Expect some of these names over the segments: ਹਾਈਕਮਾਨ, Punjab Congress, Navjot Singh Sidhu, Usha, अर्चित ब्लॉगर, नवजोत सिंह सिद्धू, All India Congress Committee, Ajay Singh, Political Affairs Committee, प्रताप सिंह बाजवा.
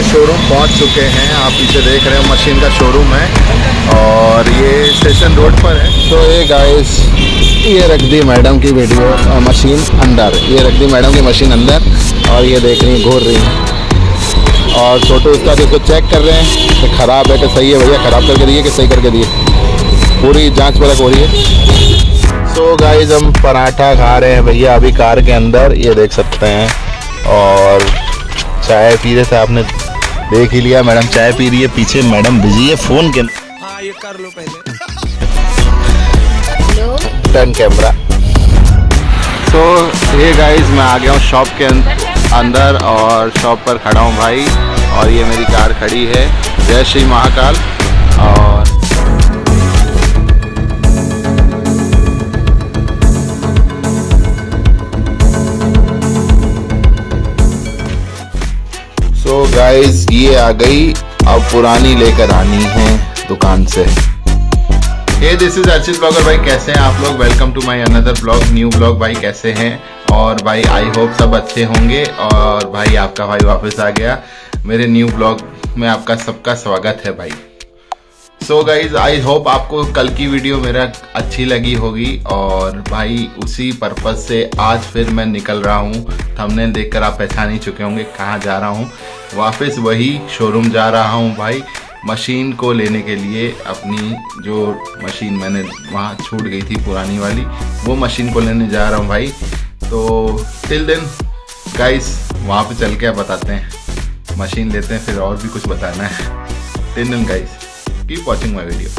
के शोरूम पहुंच चुके हैं। आप इसे देख रहे हो, मशीन का शोरूम है और ये स्टेशन रोड पर है। तो ये गाइस, ये रख दी मैडम की वीडियो मशीन अंदर, ये रख दी मैडम की मशीन अंदर और ये देख रही घूर रही है और फोटो उसका देखो चेक कर रहे हैं कि ख़राब है कि सही है। भैया ख़राब करके दिए कि सही करके दिए, पूरी जांच परख हो रही है। सो गाइस, हम पराठा खा रहे हैं भैया अभी कार के अंदर, ये देख सकते हैं। और चाय पी रहे थे, आपने देख ही लिया, मैडम चाय पी रही है, पीछे मैडम बिजी है फ़ोन के। हाँ ये कर लो पहले टर्न कैमरा। तो ये गाइस, मैं आ गया हूँ शॉप के अंदर और शॉप पर खड़ा हूँ भाई, और ये मेरी कार खड़ी है। जय श्री महाकाल। और सो गाइस, ये आ गई, अब पुरानी लेकर आनी है दुकान से। Hey this is अर्चित ब्लॉगर। भाई कैसे हैं आप लोग? Welcome to my another blog, new blog. भाई कैसे हैं? और भाई आई होप सब अच्छे होंगे। और भाई आपका भाई वापस आ गया मेरे न्यू ब्लॉग में, आपका सबका स्वागत है भाई। सो गाइज, आई होप आपको कल की वीडियो मेरा अच्छी लगी होगी। और भाई उसी पर्पज़ से आज फिर मैं निकल रहा हूँ। थंबनेल देखकर आप पहचान ही चुके होंगे कहाँ जा रहा हूँ। वापस वही शोरूम जा रहा हूँ भाई, मशीन को लेने के लिए। अपनी जो मशीन मैंने वहाँ छूट गई थी पुरानी वाली, वो मशीन को लेने जा रहा हूँ भाई। तो टिल देन गाइस, वहाँ पे चल के आप बताते हैं, मशीन लेते हैं, फिर और भी कुछ बताना है। Till then guys, keep watching my video.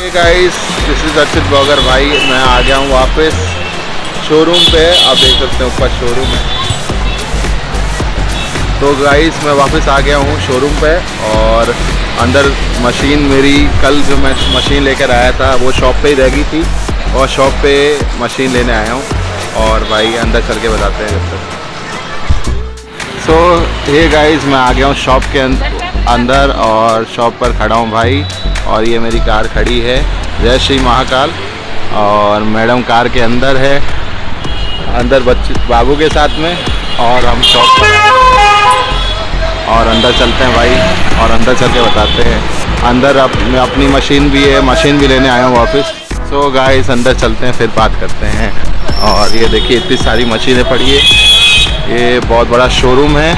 Hey guys, this is अर्चित ब्लॉगर। भाई मैं आ गया हूँ वापस शोरूम पे, आप देख सकते हैं ऊपर शोरूम है। तो गाइस, मैं वापस आ गया हूँ शोरूम पे और अंदर मशीन मेरी, कल जो मैं मशीन लेकर आया था वो शॉप पे ही रह गई थी, और शॉप पे मशीन लेने आया हूँ। और भाई अंदर चल के बताते हैं जब तक। सो हे गाइस, मैं आ गया हूँ शॉप के अंदर और शॉप पर खड़ा हूँ भाई, और ये मेरी कार खड़ी है। जय श्री महाकाल। और मैडम कार के अंदर है, अंदर बच्चे बाबू के साथ में, और हम शॉप पर और अंदर चलते हैं भाई, और अंदर चल के बताते हैं। अंदर अपनी मशीन भी है, मशीन भी लेने आया हूँ वापस। सो गाइस, अंदर चलते हैं फिर बात करते हैं। और ये देखिए इतनी सारी मशीनें पड़ी है, ये बहुत बड़ा शोरूम है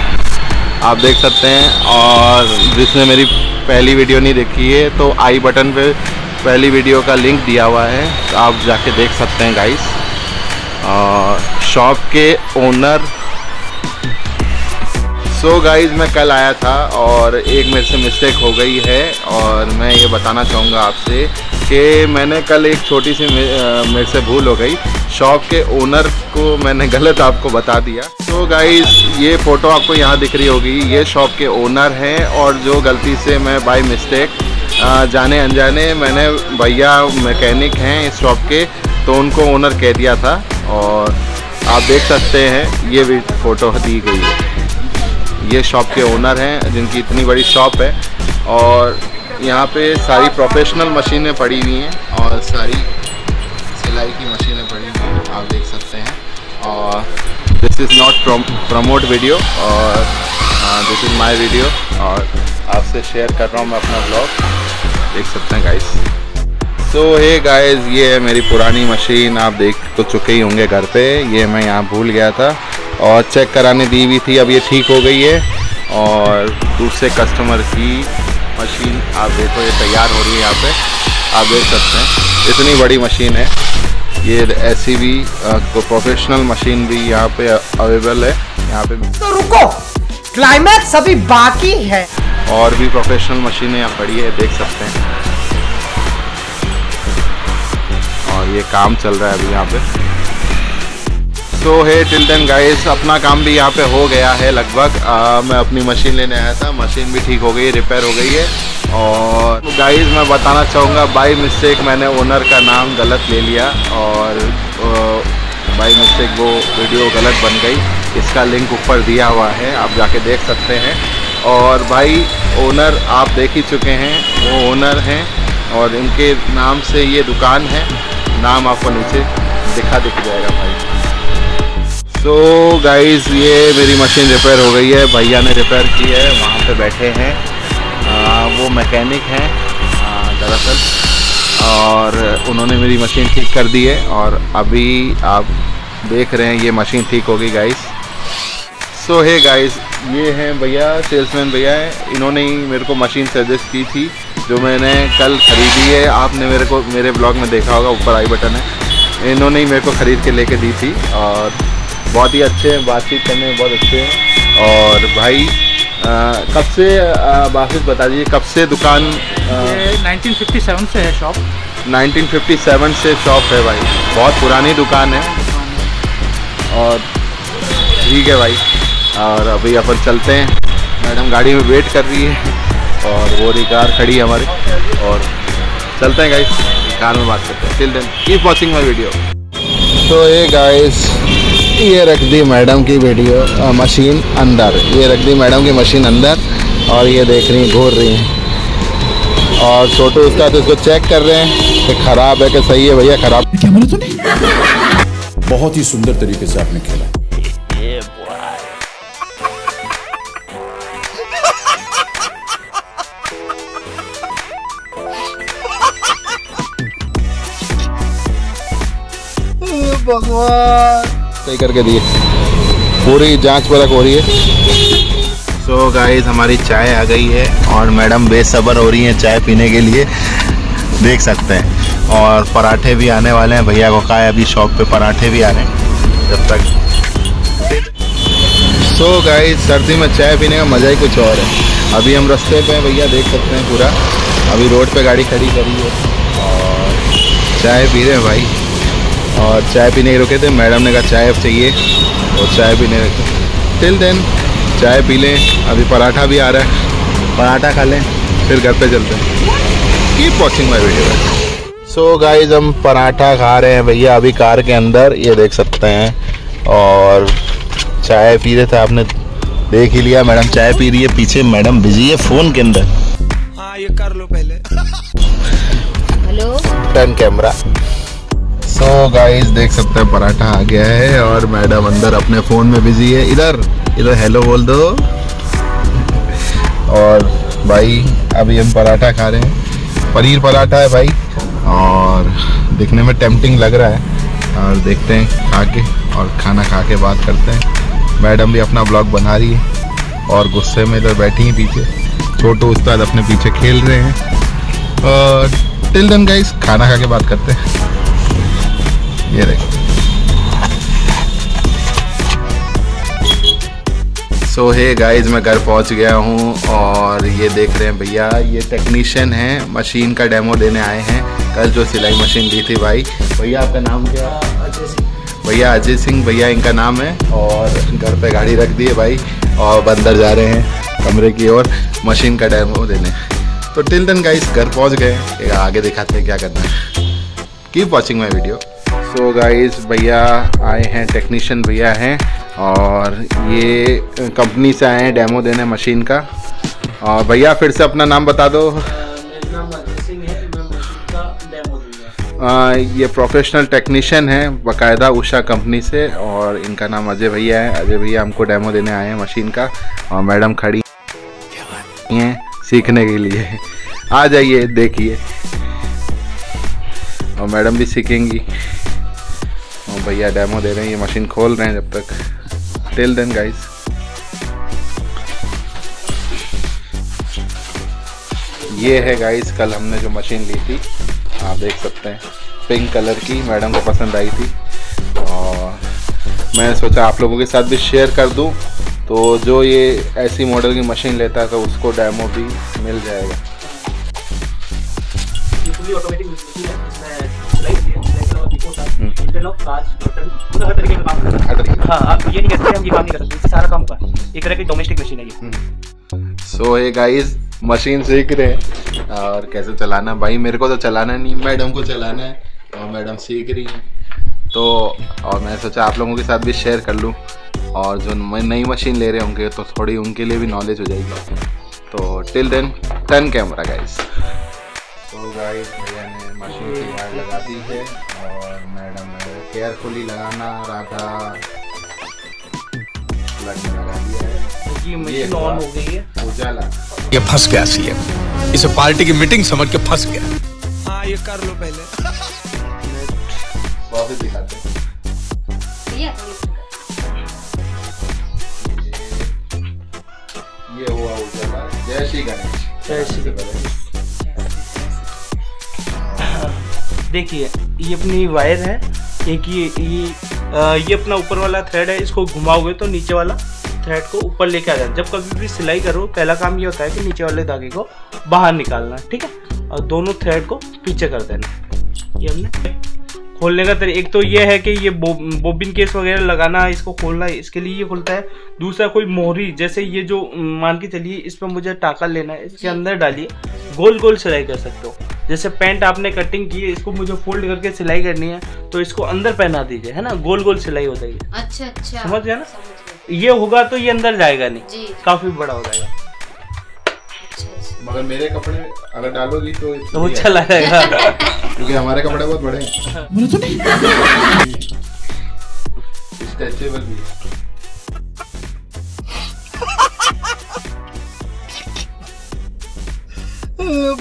आप देख सकते हैं। और जिसने मेरी पहली वीडियो नहीं देखी है तो आई बटन पे पहली वीडियो का लिंक दिया हुआ है, तो आप जाके देख सकते हैं गाइस। और शॉप के ओनर। सो गाइज, मैं कल आया था और एक मेरे से मिस्टेक हो गई है, और मैं ये बताना चाहूँगा आपसे कि मैंने कल एक छोटी सी मेरे से भूल हो गई, शॉप के ओनर को मैंने गलत आपको बता दिया। सो गाइज, ये फ़ोटो आपको यहाँ दिख रही होगी, ये शॉप के ओनर हैं। और जो गलती से मैं बाय मिस्टेक जाने अनजाने, मैंने भैया मैकेनिक हैं इस शॉप के, तो उनको ओनर कह दिया था। और आप देख सकते हैं ये भी फ़ोटो दी गई है, ये शॉप के ओनर हैं जिनकी इतनी बड़ी शॉप है। और यहाँ पे सारी प्रोफेशनल मशीनें पड़ी हुई हैं और सारी सिलाई की मशीनें पड़ी हुई हैं आप देख सकते हैं। और this is not promote video, और दिस इज़ माय वीडियो, और आपसे शेयर कर रहा हूँ मैं अपना ब्लॉग, देख सकते हैं गाइस। सो हे गाइस, ये है मेरी पुरानी मशीन, आप देख तो चुके ही होंगे घर पे, ये मैं यहाँ भूल गया था और चेक कराने दी हुई थी, अब ये ठीक हो गई है। और दूसरे कस्टमर की मशीन आप देखो, ये तैयार हो रही है यहाँ पे, आप देख सकते हैं इतनी बड़ी मशीन है ये। ऐसी भी प्रोफेशनल मशीन भी यहाँ पे अवेलेबल है यहाँ पे। तो रुको, क्लाइमैक्स अभी बाकी है। और भी प्रोफेशनल मशीनें यहाँ पड़ी है, देख सकते हैं। और ये काम चल रहा है अभी यहाँ पे। तो है टिल देन गाइस, अपना काम भी यहाँ पे हो गया है लगभग। मैं अपनी मशीन लेने आया था, मशीन भी ठीक हो गई, रिपेयर हो गई है। और गाइस, मैं बताना चाहूँगा बाय मिस्टेक मैंने ओनर का नाम गलत ले लिया, और बाय मिस्टेक वो वीडियो गलत बन गई। इसका लिंक ऊपर दिया हुआ है, आप जाके देख सकते हैं। और भाई ओनर आप देख ही चुके हैं, वो ओनर हैं और इनके नाम से ये दुकान है, नाम आपको नीचे दिख जाएगा भाई। सो गाइस ये मेरी मशीन रिपेयर हो गई है, भैया ने रिपेयर की है, वहाँ पे बैठे हैं, वो मैकेनिक हैं दरअसल, और उन्होंने मेरी मशीन ठीक कर दी है और अभी आप देख रहे हैं ये मशीन ठीक होगी गाइस। सो हे गाइस, ये हैं भैया, सेल्समैन भैया हैं, इन्होंने ही मेरे को मशीन सजेस्ट की थी जो मैंने कल ख़रीदी है। आपने मेरे को मेरे ब्लॉग में देखा होगा, ऊपर आई बटन है, इन्होंने ही मेरे को ख़रीद के लेके दी थी और बहुत ही अच्छे हैं, बातचीत करने में बहुत अच्छे हैं। और भाई कब से बातचीत बता दीजिए, कब से दुकान? 1957 से है शॉप, 1957 से शॉप है भाई, बहुत पुरानी दुकान है। और ठीक है भाई, और अभी अपन चलते हैं, मैडम गाड़ी में वेट कर रही है और वो रही कार खड़ी है हमारी, और चलते हैं गाइस, कार में बात करते हैं। Till then keep watching my video. तो ये गाइस, ये रख दी मैडम की वीडियो मशीन अंदर, ये रख दी मैडम की मशीन अंदर और ये देख रही घूर रही हैं, और छोटू उसका तो उसको चेक कर रहे हैं कि ख़राब है कि सही है। भैया ख़राब क्या बोला तूने? बहुत ही सुंदर तरीके से आपने खेला। भगवान सही करके दिए, पूरी जांच परख हो रही है। सो गाइस, हमारी चाय आ गई है और मैडम बेसब्र हो रही हैं चाय पीने के लिए, देख सकते हैं। और पराठे भी आने वाले हैं, भैया को कहा है अभी शॉप पे पराठे भी आ रहे हैं जब तक। सो गाइस, सर्दी में चाय पीने का मज़ा ही कुछ और है। अभी हम रास्ते पे हैं भैया, देख सकते हैं पूरा, अभी रोड पे गाड़ी खड़ी करी है और चाय पी रहे हैं भाई। और चाय पीने के रुके थे, मैडम ने कहा चाय अब चाहिए और चाय पीने रुके। टिल देन चाय पी लें, अभी पराठा भी आ रहा है, पराठा खा लें, फिर घर पे चलते हैं। Keep watching my video. So guys, हम पराठा खा रहे हैं भैया अभी कार के अंदर, ये देख सकते हैं, और चाय पी रहे थे, आपने देख ही लिया। मैडम चाय पी रही है, पीछे मैडम बिजी है फ़ोन के अंदर। हाँ ये कर लो पहले। Hello turn camera. So guys, देख सकते हैं पराठा आ गया है और मैडम अंदर अपने फ़ोन में बिजी है। इधर इधर हेलो बोल दो। और भाई अभी हम पराठा खा रहे हैं, पनीर पराठा है भाई, और दिखने में टेम्पटिंग लग रहा है। और देखते हैं खा के, और खाना खा के बात करते हैं। मैडम भी अपना ब्लॉग बना रही है और गुस्से में इधर बैठी हैं पीछे, छोटू उस्ताद अपने पीछे खेल रहे हैं। और टिल देन गाइस, खाना खा के बात करते हैं। ये देख। सो हे गाइज, मैं घर पहुंच गया हूं और ये देख रहे हैं भैया, ये टेक्नीशियन हैं, मशीन का डेमो देने आए हैं। कल जो सिलाई मशीन दी थी भाई, भैया आपका नाम क्या? अजय सिंह। भैया अजय सिंह भैया इनका नाम है। और घर पे गाड़ी रख दी है भाई और अंदर जा रहे हैं कमरे की ओर मशीन का डेमो देने। तो टिल देन गाइज घर पहुँच गए, आगे दिखाते हैं क्या करना है। Keep watching my video. So guys, भैया आए हैं, टेक्नीशियन भैया हैं, और ये कंपनी से आए हैं डेमो देने मशीन का। और भैया फिर से अपना नाम बता दो। मेरा नाम अजय सिंह है, मैं मशीन का डेमो दूंगा। ये प्रोफेशनल टेक्नीशियन है बाकायदा उषा कंपनी से, और इनका नाम अजय भैया है। अजय भैया हमको डेमो देने आए हैं मशीन का, और मैडम खड़ी हैं सीखने के लिए। आ जाइए देखिए, और मैडम भी सीखेंगी। और भैया डेमो दे रहे हैं, ये मशीन खोल रहे हैं जब तक। Till then guys. ये है गाइस, कल हमने जो मशीन ली थी, आप देख सकते हैं, पिंक कलर की, मैडम को पसंद आई थी और मैं सोचा आप लोगों के साथ भी शेयर कर दूं, तो जो ये ऐसी मॉडल की मशीन लेता है तो उसको डेमो भी मिल जाएगा। ऑटोमेटिक मशीन है, इसमें लाइट है, सेंसर और डिकोडर है, इंटरनल काज बटन, पूरा हर तरीके का काम करता है। हां, आप ये नहीं करते, हम ये काम नहीं करते, सारा काम का एक तरह की डोमेस्टिक मशीन है ये। सो हे गाइस, मशीन सीख रहे हैं और कैसे चलाना। भाई मेरे को तो चलाना नहीं, मैडम को चलाना है और मैडम सीख रही हैं, तो और मैंने सोचा आप लोगों के साथ भी शेयर कर लूँ, और जो नई मशीन ले रहे होंगे तो थोड़ी उनके लिए भी नॉलेज हो जाएगी। तो till then turn camera guys. तो गाइस, भैया ने मशीन की वायर लगा दी है और मैडम केयरफुली लगाना, राधा ब्लॉग में लगा दिया है। ये मशीन ऑन हो गई है। उजाला ये फंस गया, सीएम इसे पार्टी की मीटिंग समझ के फंस गया। हाँ ये कर लो पहले बहुत दिखाते हैं। ये हुआ उजाला। जय श्री गणेश, जय श्री गणेश। देखिए ये अपनी वायर है, एक ये अपना ऊपर वाला थ्रेड है, इसको घुमाओगे तो नीचे वाला थ्रेड को ऊपर लेके आ जाए। जब कभी भी सिलाई करो पहला काम ये होता है कि नीचे वाले धागे को बाहर निकालना, ठीक है, और दोनों थ्रेड को पीछे कर देना। ये हमने खोलने का तरीका, एक तो ये है कि ये बोबिन केस वगैरह लगाना, इसको खोलना, इसके लिए ये खुलता है। दूसरा कोई मोहरी, जैसे ये जो मान के चलिए इस पर मुझे टाका लेना है, इसके अंदर डालिए, गोल गोल सिलाई कर सकते हो। जैसे पैंट आपने कटिंग की है, इसको मुझे फोल्ड करके सिलाई करनी है तो इसको अंदर पहना दीजिए, है ना, गोल गोल सिलाई हो जाएगी। अच्छा अच्छा, समझ गया ना। ये होगा तो ये अंदर जाएगा नहीं, काफी बड़ा हो जाएगा। मगर मेरे कपड़े अगर डालोगी तो वो चला जाएगा क्योंकि हमारे कपड़े बहुत बड़े हैं। स्ट्रेचेबल भी है।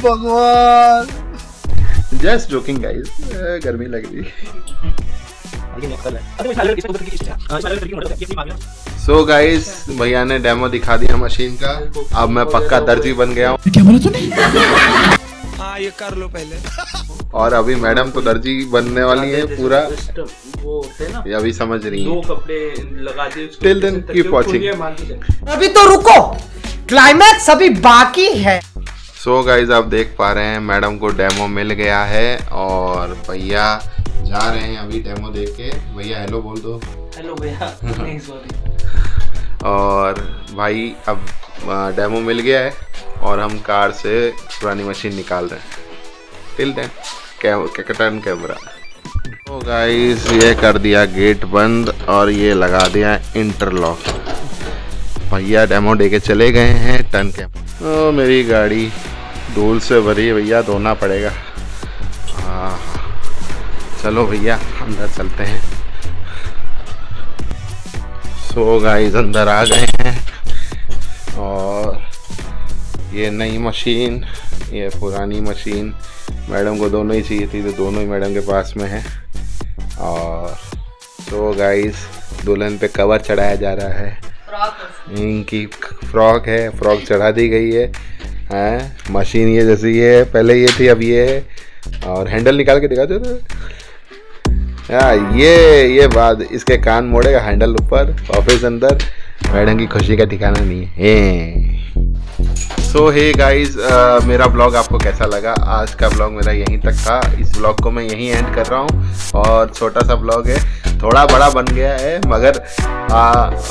भगवान, जस्ट जोकिंग गाइस, गर्मी लग रही है। सो गाइस, भैया ने डेमो दिखा दिया मशीन का, अब मैं पक्का दर्जी बन गया हूँ। ये कर लो पहले। और अभी मैडम तो दर्जी बनने वाली है, पूरा वो होते ना, अभी समझ रही है। दो कपड़े लगा दिए उसको। Till then keep watching. अभी तो रुको, क्लाइमैक्स अभी बाकी है। सो गाइस, आप देख पा रहे हैं मैडम को डेमो मिल गया है और भैया जा रहे हैं अभी डेमो देख के। भैया हेलो बोल दो। हेलो भैया। और भाई अब डेमो मिल गया है और हम कार से पुरानी मशीन निकाल रहे हैं। Till then turn camera. तो गाइस, ये कर दिया गेट बंद और ये लगा दिया इंटरलॉक। भैया डेमो दे के चले गए हैं। Turn camera. मेरी गाड़ी धूल से भरी है भैया, धोना पड़ेगा। चलो भैया अंदर चलते हैं। तो गाइस, अंदर आ गए हैं और ये नई मशीन, ये पुरानी मशीन, मैडम को दोनों ही चाहिए थी तो दोनों ही मैडम के पास में है। और तो गाइस, दुल्हन पे कवर चढ़ाया जा रहा है, इनकी फ्रॉक है, फ्रॉक चढ़ा दी गई है। हैं मशीन ये जैसी है, पहले ये थी अब ये है। और हैंडल निकाल के दिखा दो तो ये बात, इसके कान मोड़ेगा, हैंडल ऊपर, ऑफिस अंदर। मैडम की खुशी का ठिकाना नहीं है। सो हे गाइस, मेरा ब्लॉग आपको कैसा लगा? आज का ब्लॉग मेरा यहीं तक था। इस ब्लॉग को मैं यहीं एंड कर रहा हूँ और छोटा सा ब्लॉग है, थोड़ा बड़ा बन गया है, मगर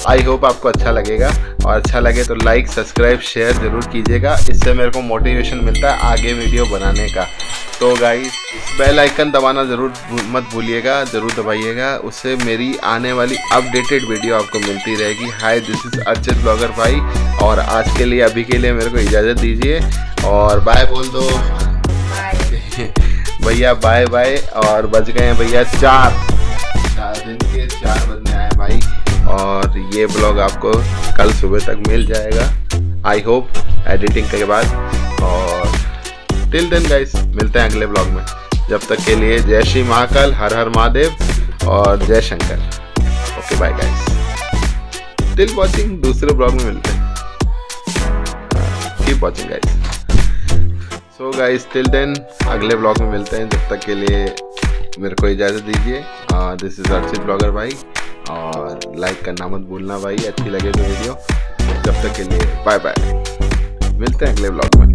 आई होप आपको अच्छा लगेगा। और अच्छा लगे तो लाइक, सब्सक्राइब, शेयर ज़रूर कीजिएगा, इससे मेरे को मोटिवेशन मिलता है आगे वीडियो बनाने का। तो गाइस, बेल आइकन दबाना ज़रूर मत भूलिएगा, ज़रूर दबाइएगा, उससे मेरी आने वाली अपडेटेड वीडियो आपको मिलती रहेगी। Hi, this is अर्चित ब्लॉगर भाई, और आज के लिए, अभी के लिए मेरे को इजाज़त दीजिए और बाय बोल दो। भैया बाय बाय। और बज गए हैं भैया चार दिन के 4 बजने आए भाई। और ये ब्लॉग आपको कल सुबह तक मिल जाएगा आई होप, एडिटिंग के बाद। और टिल देन गाइस, मिलते हैं अगले ब्लॉग में। जब तक के लिए जय श्री महाकाल, हर हर महादेव और जय Shankar. Okay bye guys, till watching. दूसरे ब्लॉग में मिलते हैं। Keep watching guys. So guys, till then अगले ब्लॉग में मिलते हैं। जब तक के लिए मेरे को इजाज़त दीजिए। दिस इज़ अर्चित ब्लॉगर भाई, और लाइक करना मत भूलना भाई, अच्छी लगे तो वीडियो। जब तक के लिए बाय बाय, मिलते हैं अगले ब्लॉग में।